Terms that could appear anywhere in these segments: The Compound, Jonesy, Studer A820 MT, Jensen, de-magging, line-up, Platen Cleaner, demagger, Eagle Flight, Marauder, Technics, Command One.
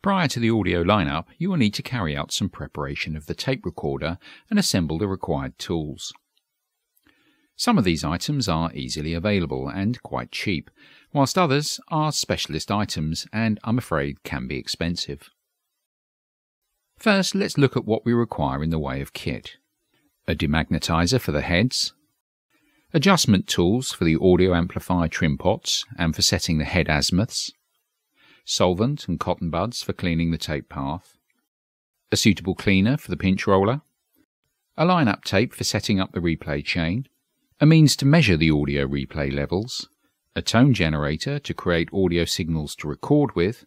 Prior to the audio lineup, you will need to carry out some preparation of the tape recorder and assemble the required tools. Some of these items are easily available and quite cheap, whilst others are specialist items and, I'm afraid, can be expensive. First, let's look at what we require in the way of kit. A demagnetizer for the heads, adjustment tools for the audio amplifier trim pots and for setting the head azimuths, solvent and cotton buds for cleaning the tape path, a suitable cleaner for the pinch roller, a line-up tape for setting up the replay chain, a means to measure the audio replay levels, a tone generator to create audio signals to record with,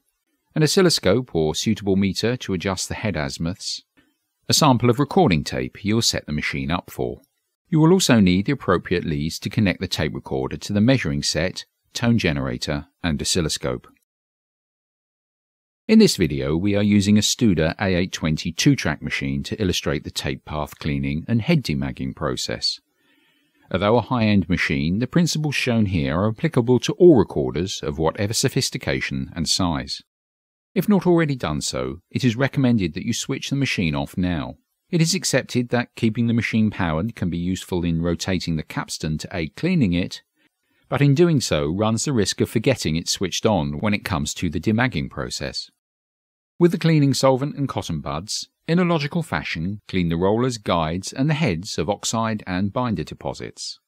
an oscilloscope or suitable meter to adjust the head azimuths, a sample of recording tape you'll set the machine up for. You will also need the appropriate leads to connect the tape recorder to the measuring set, tone generator and oscilloscope. In this video we are using a Studer A820 2-track machine to illustrate the tape path cleaning and head demagging process. Although a high-end machine, the principles shown here are applicable to all recorders of whatever sophistication and size. If not already done so, it is recommended that you switch the machine off now. It is accepted that keeping the machine powered can be useful in rotating the capstan to aid cleaning it, but in doing so runs the risk of forgetting it's switched on when it comes to the demagging process. With the cleaning solvent and cotton buds, in a logical fashion, clean the rollers, guides and the heads of oxide and binder deposits.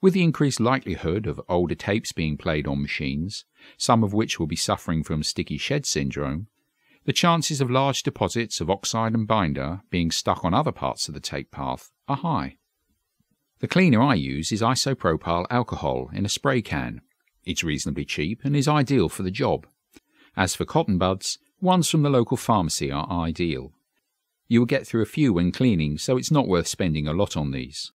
With the increased likelihood of older tapes being played on machines, some of which will be suffering from sticky shed syndrome, the chances of large deposits of oxide and binder being stuck on other parts of the tape path are high. The cleaner I use is isopropyl alcohol in a spray can. It's reasonably cheap and is ideal for the job. As for cotton buds, ones from the local pharmacy are ideal. You will get through a few when cleaning, so it's not worth spending a lot on these.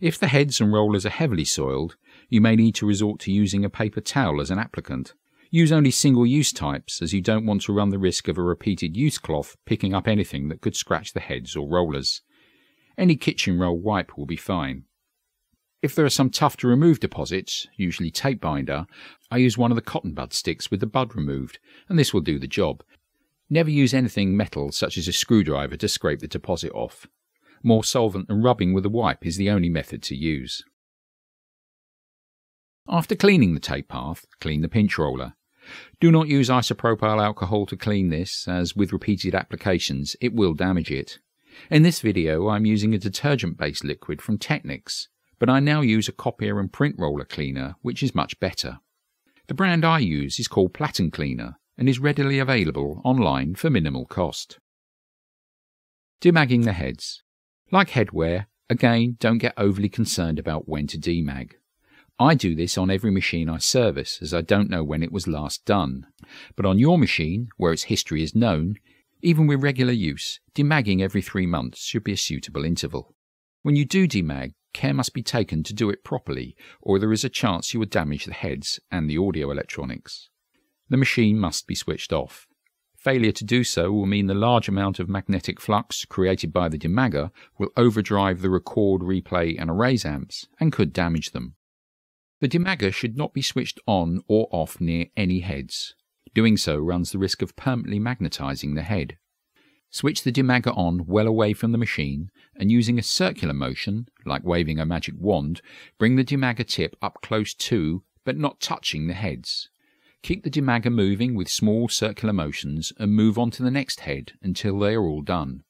If the heads and rollers are heavily soiled, you may need to resort to using a paper towel as an applicant. Use only single-use types, as you don't want to run the risk of a repeated-use cloth picking up anything that could scratch the heads or rollers. Any kitchen roll wipe will be fine. If there are some tough-to-remove deposits, usually tape binder, I use one of the cotton bud sticks with the bud removed, and this will do the job. Never use anything metal such as a screwdriver to scrape the deposit off. More solvent and rubbing with a wipe is the only method to use. After cleaning the tape path, clean the pinch roller. Do not use isopropyl alcohol to clean this, as with repeated applications it will damage it. In this video I'm using a detergent-based liquid from Technics, but I now use a copier and print roller cleaner, which is much better. The brand I use is called Platen Cleaner and is readily available online for minimal cost. Demagging the heads. Like headwear, again, don't get overly concerned about when to demag. I do this on every machine I service, as I don't know when it was last done. But on your machine, where its history is known, even with regular use, demagging every 3 months should be a suitable interval. When you do demag, care must be taken to do it properly, or there is a chance you would damage the heads and the audio electronics. The machine must be switched off. Failure to do so will mean the large amount of magnetic flux created by the demagger will overdrive the record, replay and erase amps and could damage them. The demagger should not be switched on or off near any heads. Doing so runs the risk of permanently magnetizing the head. Switch the demagger on well away from the machine and, using a circular motion, like waving a magic wand, bring the demagger tip up close to, but not touching the heads. Keep the demagger moving with small circular motions and move on to the next head until they are all done.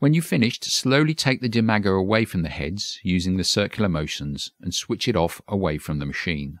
When you've finished, slowly take the demagger away from the heads using the circular motions and switch it off away from the machine.